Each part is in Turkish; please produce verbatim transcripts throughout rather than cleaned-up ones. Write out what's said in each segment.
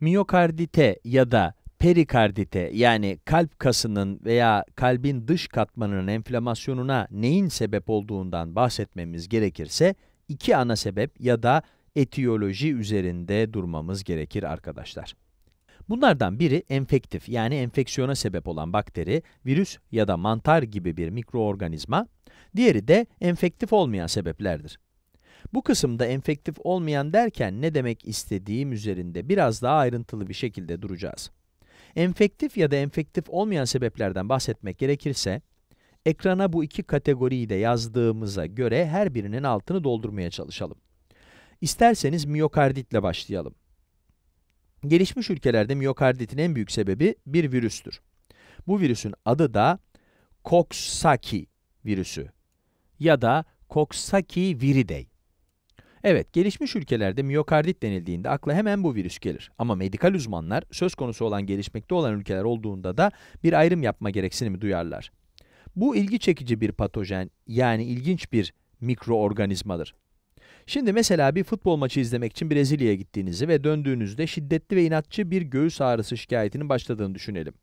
Miyokardite ya da perikardite, yani kalp kasının veya kalbin dış katmanının enflamasyonuna neyin sebep olduğundan bahsetmemiz gerekirse, iki ana sebep ya da etiyoloji üzerinde durmamız gerekir arkadaşlar. Bunlardan biri enfektif, yani enfeksiyona sebep olan bakteri, virüs ya da mantar gibi bir mikroorganizma, diğeri de enfektif olmayan sebeplerdir. Bu kısımda enfektif olmayan derken ne demek istediğim üzerinde biraz daha ayrıntılı bir şekilde duracağız. Enfektif ya da enfektif olmayan sebeplerden bahsetmek gerekirse, ekrana bu iki kategoriyi de yazdığımıza göre her birinin altını doldurmaya çalışalım. İsterseniz miyokarditle başlayalım. Gelişmiş ülkelerde miyokarditin en büyük sebebi bir virüstür. Bu virüsün adı da Coxsackie virüsü ya da Coxsackie viridae. Evet, gelişmiş ülkelerde miyokardit denildiğinde akla hemen bu virüs gelir. Ama medikal uzmanlar, söz konusu olan gelişmekte olan ülkeler olduğunda da bir ayrım yapma gereksinimi duyarlar. Bu ilgi çekici bir patojen, yani ilginç bir mikroorganizmadır. Şimdi mesela bir futbol maçı izlemek için Brezilya'ya gittiğinizi ve döndüğünüzde şiddetli ve inatçı bir göğüs ağrısı şikayetinin başladığını düşünelim.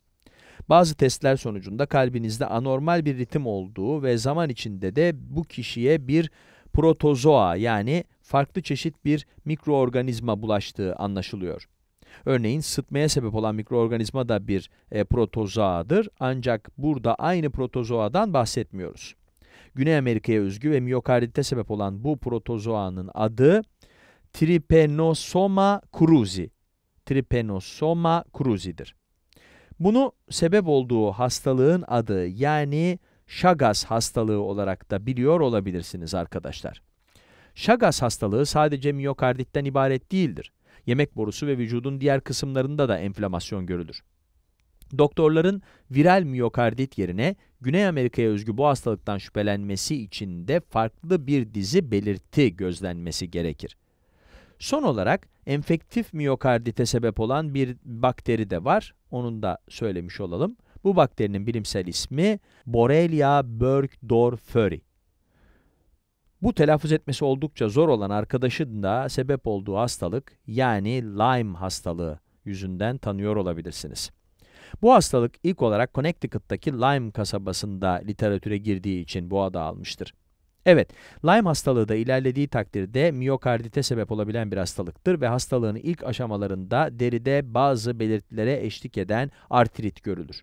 Bazı testler sonucunda kalbinizde anormal bir ritim olduğu ve zaman içinde de bu kişiye bir protozoa, yani farklı çeşit bir mikroorganizma bulaştığı anlaşılıyor. Örneğin sıtmaya sebep olan mikroorganizma da bir e, protozoadır, ancak burada aynı protozoadan bahsetmiyoruz. Güney Amerika'ya özgü ve miyokardite sebep olan bu protozoanın adı Trypanosoma cruzi. Trypanosoma cruzi'dir. Bunu sebep olduğu hastalığın adı, yani Chagas hastalığı olarak da biliyor olabilirsiniz arkadaşlar. Chagas hastalığı sadece miyokarditten ibaret değildir. Yemek borusu ve vücudun diğer kısımlarında da enflamasyon görülür. Doktorların viral miyokardit yerine Güney Amerika'ya özgü bu hastalıktan şüphelenmesi için de farklı bir dizi belirti gözlenmesi gerekir. Son olarak enfektif miyokardite sebep olan bir bakteri de var. Onun da söylemiş olalım. Bu bakterinin bilimsel ismi Borrelia burgdorferi. Bu telaffuz etmesi oldukça zor olan arkadaşın da sebep olduğu hastalık, yani Lyme hastalığı yüzünden tanıyor olabilirsiniz. Bu hastalık ilk olarak Connecticut'taki Lyme kasabasında literatüre girdiği için bu adı almıştır. Evet, Lyme hastalığı da ilerlediği takdirde miyokardite sebep olabilen bir hastalıktır ve hastalığın ilk aşamalarında deride bazı belirtilere eşlik eden artrit görülür.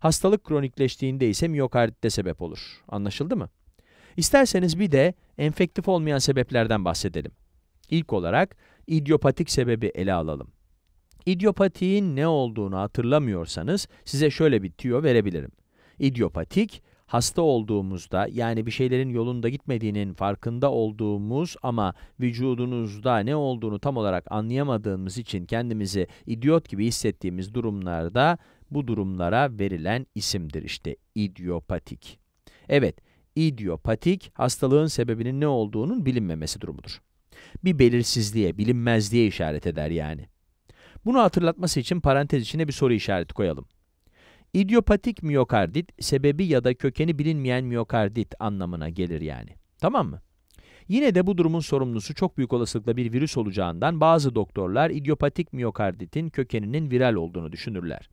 Hastalık kronikleştiğinde ise miyokardite sebep olur. Anlaşıldı mı? İsterseniz bir de enfektif olmayan sebeplerden bahsedelim. İlk olarak idiopatik sebebi ele alalım. İdiopatiğin ne olduğunu hatırlamıyorsanız size şöyle bir tüyo verebilirim. İdiopatik, hasta olduğumuzda, yani bir şeylerin yolunda gitmediğinin farkında olduğumuz ama vücudunuzda ne olduğunu tam olarak anlayamadığımız için kendimizi idiot gibi hissettiğimiz durumlarda bu durumlara verilen isimdir işte idiopatik. Evet, idiopatik hastalığın sebebinin ne olduğunun bilinmemesi durumudur. Bir belirsizliğe, bilinmezliğe işaret eder yani. Bunu hatırlatması için parantez içine bir soru işareti koyalım. İdiopatik miyokardit, sebebi ya da kökeni bilinmeyen miyokardit anlamına gelir yani. Tamam mı? Yine de bu durumun sorumlusu çok büyük olasılıkla bir virüs olacağından bazı doktorlar idiopatik miyokarditin kökeninin viral olduğunu düşünürler.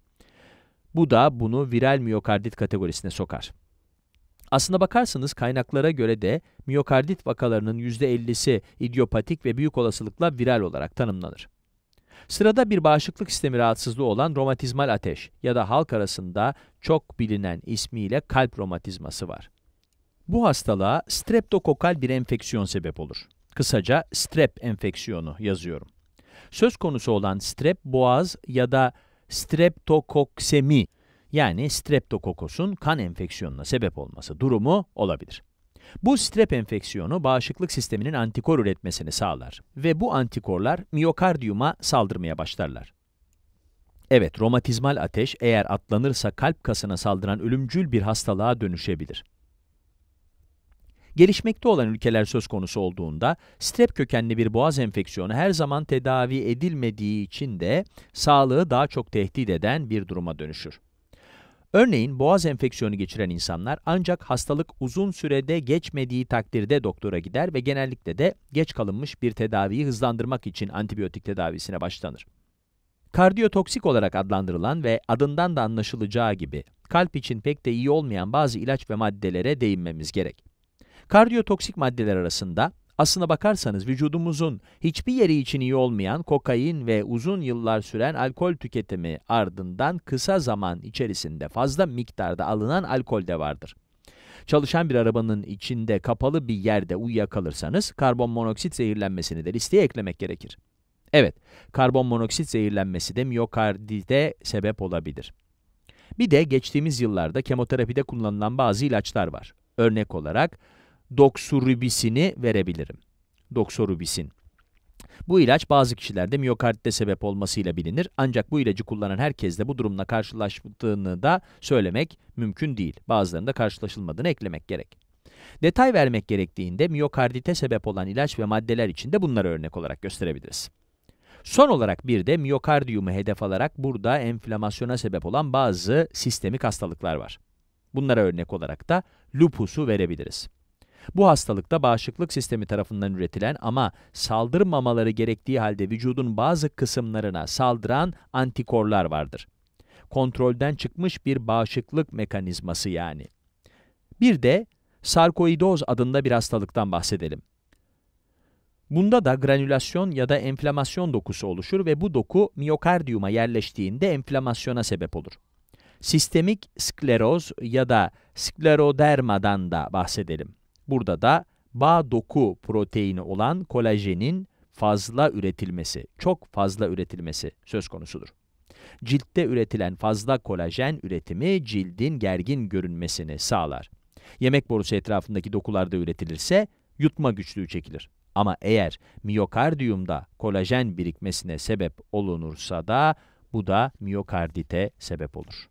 Bu da bunu viral miyokardit kategorisine sokar. Aslına bakarsanız kaynaklara göre de miyokardit vakalarının yüzde ellisi idiopatik ve büyük olasılıkla viral olarak tanımlanır. Sırada bir bağışıklık sistemi rahatsızlığı olan romatizmal ateş ya da halk arasında çok bilinen ismiyle kalp romatizması var. Bu hastalığa streptokokal bir enfeksiyon sebep olur. Kısaca strep enfeksiyonu yazıyorum. Söz konusu olan strep boğaz ya da streptokoksemi, yani streptokokosun kan enfeksiyonuna sebep olması durumu olabilir. Bu strep enfeksiyonu bağışıklık sisteminin antikor üretmesini sağlar ve bu antikorlar miyokardiyuma saldırmaya başlarlar. Evet, romatizmal ateş eğer atlanırsa kalp kasına saldıran ölümcül bir hastalığa dönüşebilir. Gelişmekte olan ülkeler söz konusu olduğunda strep kökenli bir boğaz enfeksiyonu her zaman tedavi edilmediği için de sağlığı daha çok tehdit eden bir duruma dönüşür. Örneğin boğaz enfeksiyonu geçiren insanlar ancak hastalık uzun sürede geçmediği takdirde doktora gider ve genellikle de geç kalınmış bir tedaviyi hızlandırmak için antibiyotik tedavisine başlanır. Kardiyotoksik olarak adlandırılan ve adından da anlaşılacağı gibi kalp için pek de iyi olmayan bazı ilaç ve maddelere değinmemiz gerek. Kardiyotoksik maddeler arasında aslına bakarsanız vücudumuzun hiçbir yeri için iyi olmayan kokain ve uzun yıllar süren alkol tüketimi ardından kısa zaman içerisinde fazla miktarda alınan alkol de vardır. Çalışan bir arabanın içinde kapalı bir yerde uyuyakalırsanız karbon monoksit zehirlenmesini de listeye eklemek gerekir. Evet, karbon monoksit zehirlenmesi de miyokardite sebep olabilir. Bir de geçtiğimiz yıllarda kemoterapide kullanılan bazı ilaçlar var. Örnek olarak Doxorubicin'i verebilirim. Doxorubicin. Bu ilaç bazı kişilerde miyokardite sebep olmasıyla bilinir, ancak bu ilacı kullanan herkes de bu durumla karşılaştığını da söylemek mümkün değil. Bazılarında karşılaşılmadığını eklemek gerek. Detay vermek gerektiğinde miyokardite sebep olan ilaç ve maddeler için de bunları örnek olarak gösterebiliriz. Son olarak bir de miyokardiyumu hedef alarak burada enflamasyona sebep olan bazı sistemik hastalıklar var. Bunlara örnek olarak da lupusu verebiliriz. Bu hastalıkta bağışıklık sistemi tarafından üretilen ama saldırmamaları gerektiği halde vücudun bazı kısımlarına saldıran antikorlar vardır. Kontrolden çıkmış bir bağışıklık mekanizması yani. Bir de sarkoidoz adında bir hastalıktan bahsedelim. Bunda da granülasyon ya da enflamasyon dokusu oluşur ve bu doku miyokardiyuma yerleştiğinde enflamasyona sebep olur. Sistemik skleroz ya da sklerodermadan da bahsedelim. Burada da bağ doku proteini olan kolajenin fazla üretilmesi, çok fazla üretilmesi söz konusudur. Ciltte üretilen fazla kolajen üretimi cildin gergin görünmesini sağlar. Yemek borusu etrafındaki dokularda üretilirse yutma güçlüğü çekilir. Ama eğer miyokardiyumda kolajen birikmesine sebep olunursa da bu da miyokardite sebep olur.